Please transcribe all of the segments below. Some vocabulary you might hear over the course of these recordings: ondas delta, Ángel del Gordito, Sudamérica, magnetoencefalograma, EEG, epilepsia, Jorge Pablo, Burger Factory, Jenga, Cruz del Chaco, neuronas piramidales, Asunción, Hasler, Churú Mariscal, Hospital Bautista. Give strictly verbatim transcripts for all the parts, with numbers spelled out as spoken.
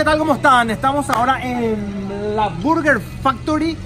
¿qué tal? ¿Cómo están? Estamos ahora en la Burger Factory,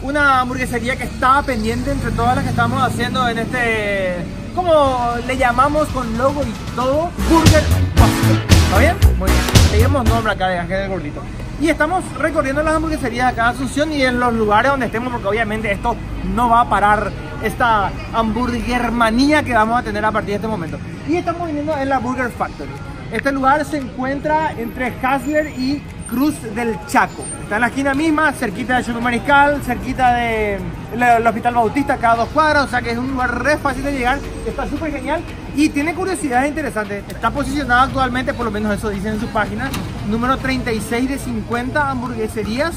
una hamburguesería que estaba pendiente entre todas las que estamos haciendo en este, como le llamamos con logo y todo, Burger Factory. ¿Está bien? Muy bien. Seguimos nombre acá de Ángel del Gordito. Y estamos recorriendo las hamburgueserías acá de Asunción y en los lugares donde estemos, porque obviamente esto no va a parar, esta hamburguermanía que vamos a tener a partir de este momento. Y estamos viniendo en la Burger Factory. Este lugar se encuentra entre Hasler y Cruz del Chaco. Está en la esquina misma, cerquita de Churú Mariscal, cerquita del de Hospital Bautista, cada dos cuadras. O sea que es un lugar re fácil de llegar, está súper genial y tiene curiosidades interesantes. Está posicionada actualmente, por lo menos eso dicen en su página, número treinta y seis de cincuenta hamburgueserías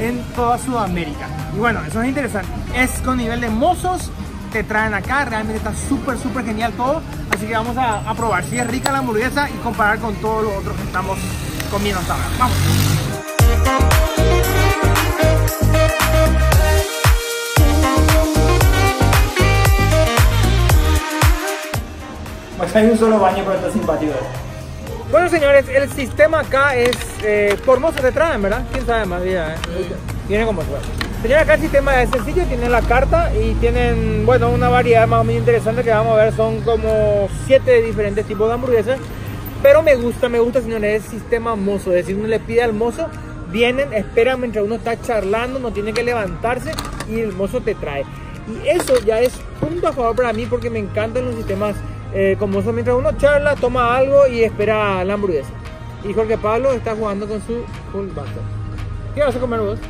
en toda Sudamérica. Y bueno, eso es interesante. Es con nivel de mozos, te traen acá, realmente está súper, súper genial todo. Así que vamos a, a probar si es rica la hamburguesa y comparar con todos los otros que estamos comiendo hasta ahora. ¡Vamos! Acá hay un solo baño, pero está simpático. Bueno, señores, el sistema acá es eh, por mozo te traen, ¿verdad? ¿Quién sabe más? Vida, ¿eh? Viene como se va. Señores, acá el sistema es sencillo, tienen la carta y tienen, bueno, una variedad más o menos interesante que vamos a ver, son como siete diferentes tipos de hamburguesas, pero me gusta, me gusta, señores, el sistema mozo, es decir, uno le pide al mozo, vienen, esperan mientras uno está charlando, no tiene que levantarse y el mozo te trae. Y eso ya es punto a favor para mí porque me encantan los sistemas eh, con mozo, mientras uno charla, toma algo y espera la hamburguesa. Y Jorge Pablo está jugando con su full butter. ¿Qué vas a comer vos?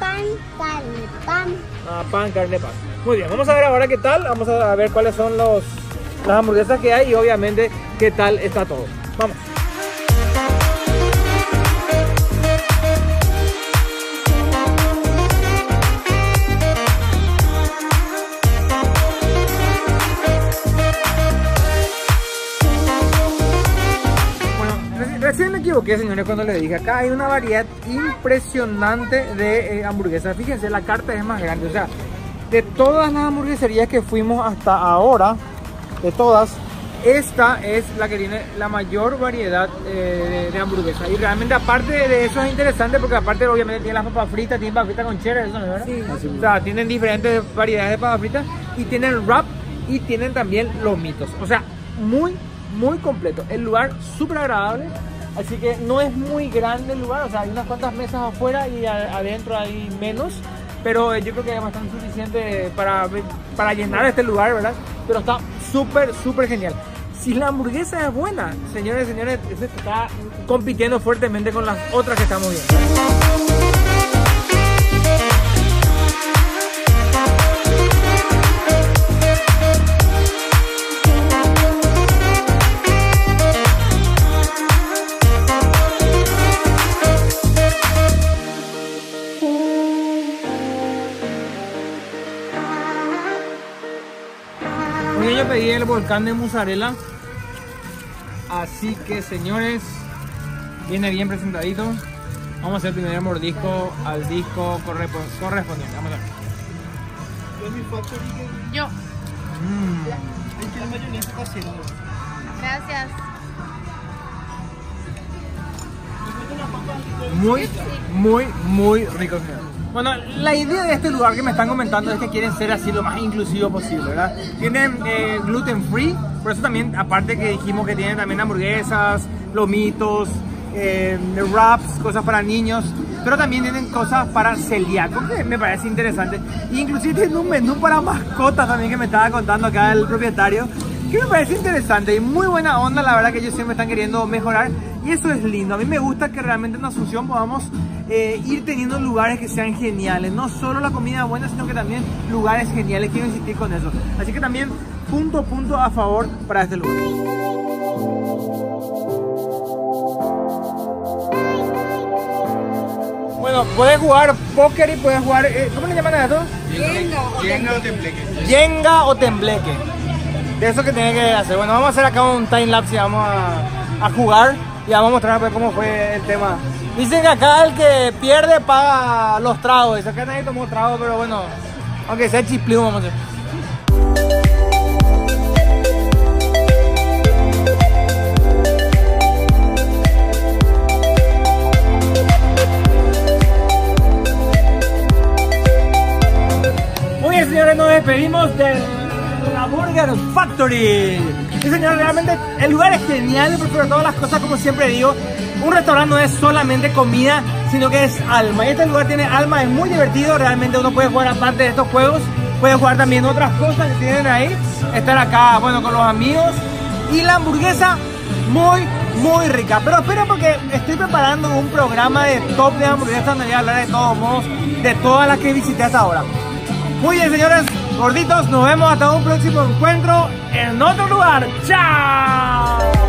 Pan, carne, pan. Ah, pan, carne, pan. Muy bien, vamos a ver ahora qué tal. Vamos a ver cuáles son los, las hamburguesas que hay y obviamente qué tal está todo. Vamos. Recién me equivoqué, señores, cuando les dije, acá hay una variedad impresionante de eh, hamburguesas. Fíjense, la carta es más grande, o sea, de todas las hamburgueserías que fuimos hasta ahora, de todas, esta es la que tiene la mayor variedad eh, de, de hamburguesas. Y realmente, aparte de eso, es interesante porque aparte, obviamente, tiene las papas fritas, tienen papas fritas con cheddar, ¿eso no es verdad? Sí. Así o sea, tienen diferentes variedades de papas fritas y tienen wrap y tienen también lomitos. O sea, muy, muy completo. El lugar súper agradable. Así que no es muy grande el lugar, o sea, hay unas cuantas mesas afuera y adentro hay menos, pero yo creo que es bastante suficiente para, para llenar este lugar, ¿verdad? Pero está súper, súper genial. Si la hamburguesa es buena, señores y señores, está compitiendo fuertemente con las otras que estamos viendo. Yo pedí el volcán de mozzarella, así que señores, viene bien presentadito. Vamos a hacer el primer mordisco al disco correspondiente. Vamos a ver. Yo. Mm. Gracias. Muy, muy, muy rico, señor. Bueno, la idea de este lugar que me están comentando es que quieren ser así lo más inclusivo posible, ¿verdad? Tienen eh, gluten free, por eso también, aparte que dijimos que tienen también hamburguesas, lomitos, eh, wraps, cosas para niños, pero también tienen cosas para celíacos, que me parece interesante. E inclusive tienen un menú para mascotas también que me estaba contando acá el propietario, que me parece interesante y muy buena onda, la verdad que ellos siempre están queriendo mejorar y eso es lindo. A mí me gusta que realmente en Asunción podamos eh, ir teniendo lugares que sean geniales, no solo la comida buena, sino que también lugares geniales, quiero insistir con eso. Así que también punto, punto a favor para este lugar. Bueno, puedes jugar póker y puedes jugar, eh, ¿cómo le llaman a esto? Jenga o tembleque. Jenga o tembleque. De eso que tienen que hacer. Bueno, vamos a hacer acá un time lapse y vamos a, a jugar y vamos a mostrar a ver cómo fue el tema. Dicen que acá el que pierde paga los tragos. Dice que nadie tomó trago, pero bueno, aunque sea chiplín, vamos a hacer. amigos de la Burger Factory. Sí, señor, realmente el lugar es genial, pero todas las cosas, como siempre digo, un restaurante no es solamente comida, sino que es alma. Y este lugar tiene alma, es muy divertido, realmente uno puede jugar aparte de estos juegos, puede jugar también otras cosas que tienen ahí, estar acá, bueno, con los amigos. Y la hamburguesa, muy, muy rica. Pero esperen, porque estoy preparando un programa de top de hamburguesas donde voy a hablar de todos modos, de todas las que visité hasta ahora. Muy bien, señores gorditos, nos vemos hasta un próximo encuentro en otro lugar. ¡Chao!